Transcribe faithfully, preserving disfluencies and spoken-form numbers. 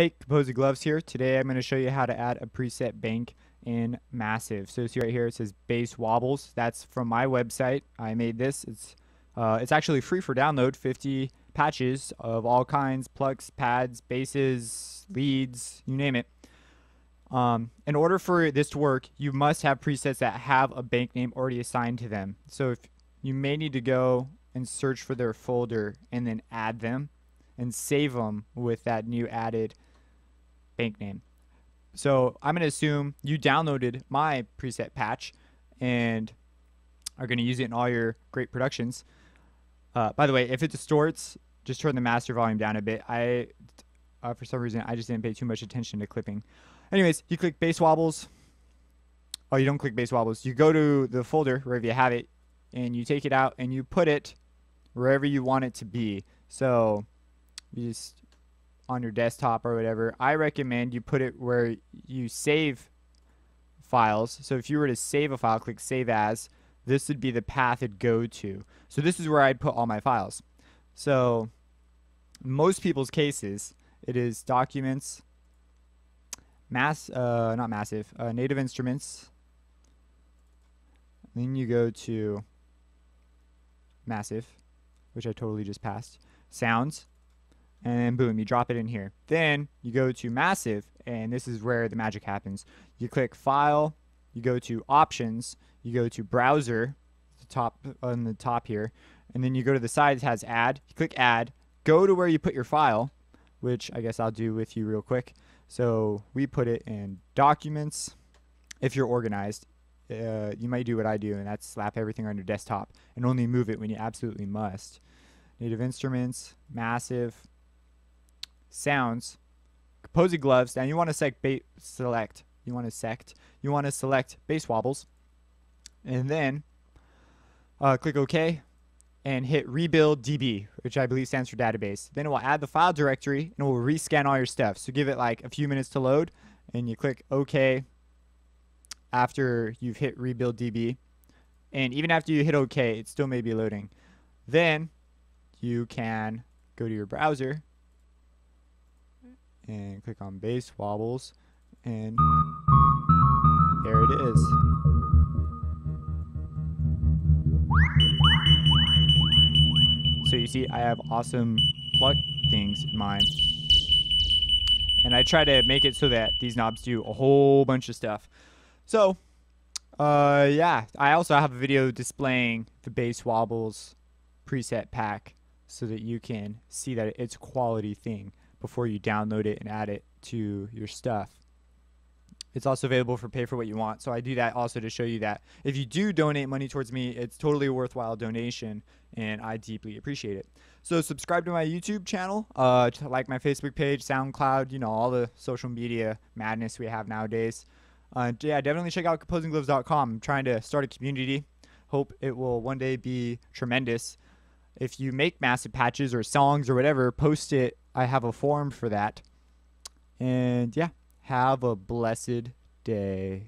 Hey, Composing Gloves here. Today I'm going to show you how to add a preset bank in Massive. So see right here it says Bass Wobbles. That's from my website. I made this. It's uh, it's actually free for download. fifty patches of all kinds, plucks, pads, basses, leads, you name it. Um, in order for this to work, you must have presets that have a bank name already assigned to them. So if you may need to go and search for their folder and then add them and save them with that new added bank name. So I'm going to assume you downloaded my preset patch and are going to use it in all your great productions. Uh, by the way, if it distorts, just turn the master volume down a bit. I, uh, for some reason, I just didn't pay too much attention to clipping. Anyways, you click Bass Wobbles. Oh, you don't click Bass Wobbles. You go to the folder wherever you have it, and you take it out and you put it wherever you want it to be. So you just on your desktop or whatever. I recommend you put it where you save files. So if you were to save a file, click Save As. This would be the path it'd go to. So this is where I'd put all my files. So in most people's cases, it is Documents, Mass, uh, not Massive, uh, Native Instruments. Then you go to Massive, which I totally just passed, Sounds, and boom, you drop it in here. Then you go to Massive, and this is where the magic happens. You click File, you go to Options, you go to Browser, the top on the top here, and then you go to the side that has Add. You click Add, go to where you put your file, which I guess I'll do with you real quick. So we put it in Documents. If you're organized, Uh, you might do what I do, and that's slap everything on your desktop and only move it when you absolutely must. Native Instruments, Massive, Sounds, Composing Gloves. Now you want to select, ba select. You want to select. You want to select Bass Wobbles, and then uh, click OK, and hit Rebuild D B, which I believe stands for database. Then it will add the file directory and it will rescan all your stuff. So give it like a few minutes to load, and you click OK. After you've hit Rebuild D B, and even after you hit OK, it still may be loading. Then you can go to your browser and click on Bass Wobbles, and there it is. So you see I have awesome pluck things in mine, and I try to make it so that these knobs do a whole bunch of stuff. So, uh, yeah, I also have a video displaying the Bass Wobbles preset pack so that you can see that it's a quality thing before you download it and add it to your stuff. It's also available for pay for what you want. So I do that also to show you that if you do donate money towards me, it's totally a worthwhile donation, and I deeply appreciate it. So subscribe to my YouTube channel, uh, like my Facebook page, SoundCloud, you know, all the social media madness we have nowadays. Uh, yeah, definitely check out composing gloves dot com. I'm trying to start a community. Hope it will one day be tremendous. If you make massive patches or songs or whatever, post it. I have a form for that. And yeah, have a blessed day.